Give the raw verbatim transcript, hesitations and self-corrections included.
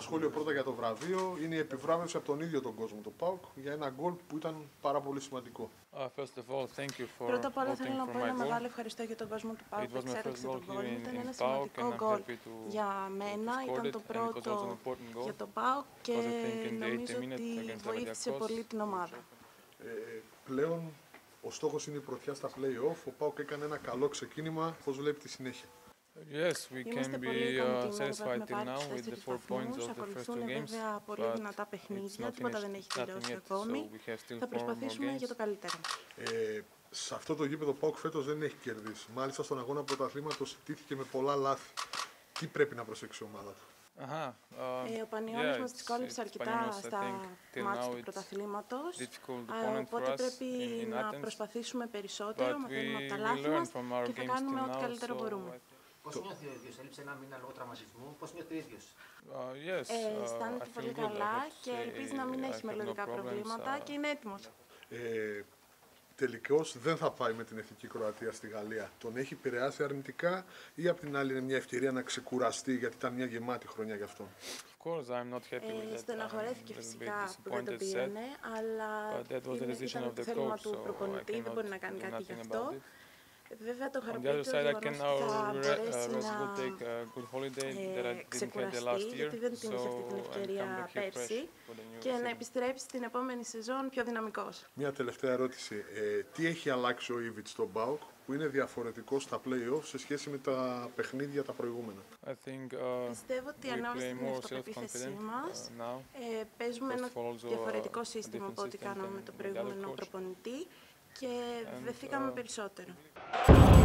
ένα σχόλιο πρώτα για το βραβείο. Είναι η επιβράβευση από τον ίδιο τον κόσμο, το ΠΑΟΚ, για ένα γκολ που ήταν πάρα πολύ σημαντικό. Uh, first of all, thank you for Πρώτα απ' όλα θέλω να πω ένα μεγάλο ευχαριστώ για τον κόσμο του ΠΑΟΚ. Εξέλιξε τον γκολ. Ήταν ένα σημαντικό γκολ για μένα. Ήταν το πρώτο για τον ΠΑΟΚ και νομίζω ότι βοήθησε πολύ την ομάδα. Πλέον ο στόχος είναι η πρωτιά στα play-off. Ο ΠΑΟΚ έκανε ένα καλό ξεκίνημα. Πώς βλέπει τη συνέχεια? Yes, we can be uh, satisfied till now with the four points of the first two games, but it's not finished, nothing yet, so we have still four more games. Σε αυτό το γήπεδο ο ΠΑΟΚ φέτος δεν έχει κερδίσει. Μάλιστα στον αγώνα πρωταθλήματος ιτήθηκε με πολλά λάθη. Τι πρέπει να προσέξει η ομάδα του? Ο Πανιώνιος μας δυσκόλεψε αρκετά στα μάτια του πρωταθλήματος, οπότε πρέπει να προσπαθήσουμε περισσότερο, μαθαίνουμε από τα λάθη μας και θα κάνουμε ό,τι καλύτερο μπορούμε. Πώς νιώθει ο ίδιος, έλειψε ένα μήνα λόγω τραυματισμού, πώς νιώθει ο ίδιος? Αισθάνεται πολύ καλά και ελπίζει να μην έχει μελλοντικά προβλήματα και είναι έτοιμος. Τελικώς δεν θα πάει με την εθνική Κροατία στη Γαλλία. Τον έχει επηρεάσει αρνητικά ή απ' την άλλη είναι μια ευκαιρία να ξεκουραστεί, γιατί ήταν μια γεμάτη χρονιά γι' αυτό? Ε, στεναχωρέθηκε φυσικά που δεν το πήγαινε, αλλά ήταν το θέλημα του προπονητή, δεν μπορεί να κάνει κάτι γι' αυτό. Βέβαια το χαρακτήριο του θα μπορέσει να ξεκουραστεί, γιατί δεν την είχε αυτή την ευκαιρία πέρσι, και να επιστρέψει την επόμενη σεζόν πιο δυναμικός. Μια τελευταία ερώτηση. Τι έχει αλλάξει ο Eavich στον ΠΑΟΚ που είναι διαφορετικό στα play-off σε σχέση με τα παιχνίδια τα προηγούμενα? Πιστεύω ότι ανάμεσα στην αυτοπεποίθησή μας παίζουμε ένα διαφορετικό σύστημα από ό,τι κάναμε με τον προηγούμενο προπονητή και δεθήκαμε περισσότερο.